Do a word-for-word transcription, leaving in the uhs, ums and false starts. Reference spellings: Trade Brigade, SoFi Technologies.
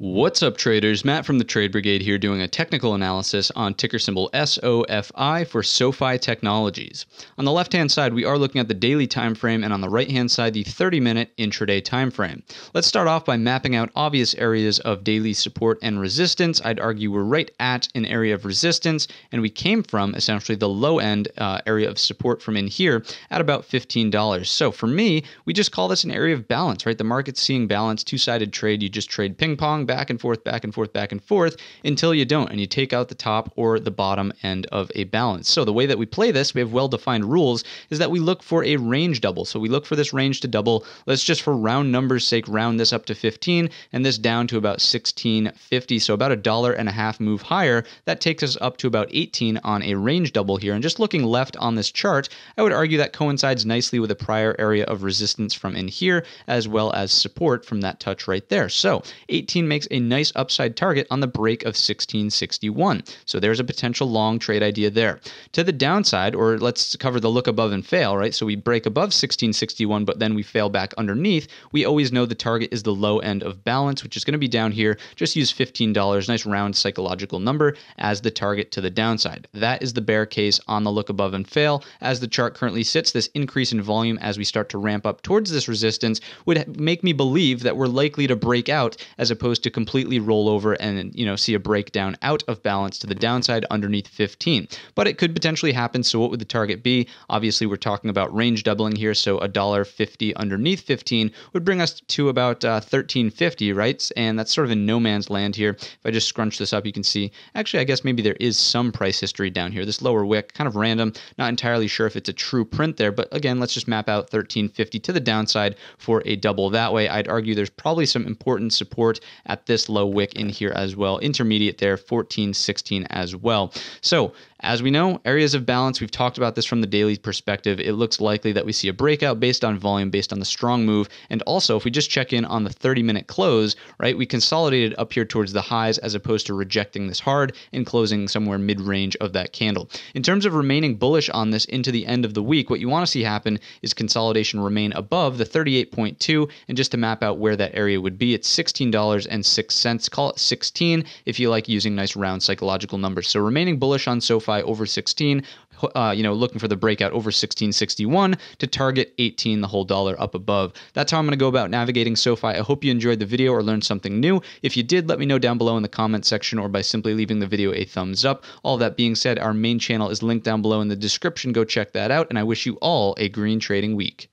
What's up, traders? Matt from the Trade Brigade here doing a technical analysis on ticker symbol S O F I for SoFi Technologies. On the left-hand side, we are looking at the daily time frame, and on the right-hand side, the thirty-minute intraday time frame. Let's start off by mapping out obvious areas of daily support and resistance. I'd argue we're right at an area of resistance, and we came from essentially the low-end uh, area of support from in here at about fifteen dollars. So for me, we just call this an area of balance, right? The market's seeing balance, two-sided trade. You just trade ping-pong, back and forth, back and forth, back and forth until you don't, and you take out the top or the bottom end of a balance. So the way that we play this, we have well-defined rules, is that we look for a range double. So we look for this range to double. Let's just, for round numbers sake, round this up to fifteen and this down to about sixteen fifty. So about a dollar and a half move higher. That takes us up to about eighteen on a range double here. And just looking left on this chart, I would argue that coincides nicely with a prior area of resistance from in here, as well as support from that touch right there. So eighteen makes a nice upside target on the break of sixteen sixty-one. So there's a potential long trade idea there. To the downside, or let's cover the look above and fail, right? So we break above sixteen sixty-one, but then we fail back underneath. We always know the target is the low end of balance, which is going to be down here. Just use fifteen dollars, nice round psychological number, as the target to the downside. That is the bear case on the look above and fail. As the chart currently sits, this increase in volume as we start to ramp up towards this resistance would make me believe that we're likely to break out as opposed to to completely roll over and, you know, see a breakdown out of balance to the downside underneath fifteen. But it could potentially happen. So what would the target be? Obviously, we're talking about range doubling here. So a dollar fifty underneath fifteen would bring us to about uh, thirteen fifty, right? And that's sort of in no man's land here. If I just scrunch this up, you can see, actually, I guess maybe there is some price history down here. This lower wick, kind of random, not entirely sure if it's a true print there. But again, let's just map out thirteen fifty to the downside for a double that way. I'd argue there's probably some important support at this low wick in here as well. Intermediate there, fourteen sixteen as well. So as we know, areas of balance, we've talked about this from the daily perspective. It looks likely that we see a breakout based on volume, based on the strong move. And also, if we just check in on the thirty-minute close, right, we consolidated up here towards the highs as opposed to rejecting this hard and closing somewhere mid-range of that candle. In terms of remaining bullish on this into the end of the week, what you want to see happen is consolidation remain above the thirty-eight point two. And just to map out where that area would be, it's sixteen dollars and six cents. Call it sixteen if you like using nice round psychological numbers. So remaining bullish on SoFi over sixteen, uh, you know, looking for the breakout over sixteen sixty-one to target eighteen, the whole dollar up above. That's how I'm going to go about navigating SoFi. I hope you enjoyed the video or learned something new. If you did, let me know down below in the comment section or by simply leaving the video a thumbs up. All that being said, our main channel is linked down below in the description. Go check that out, and I wish you all a green trading week.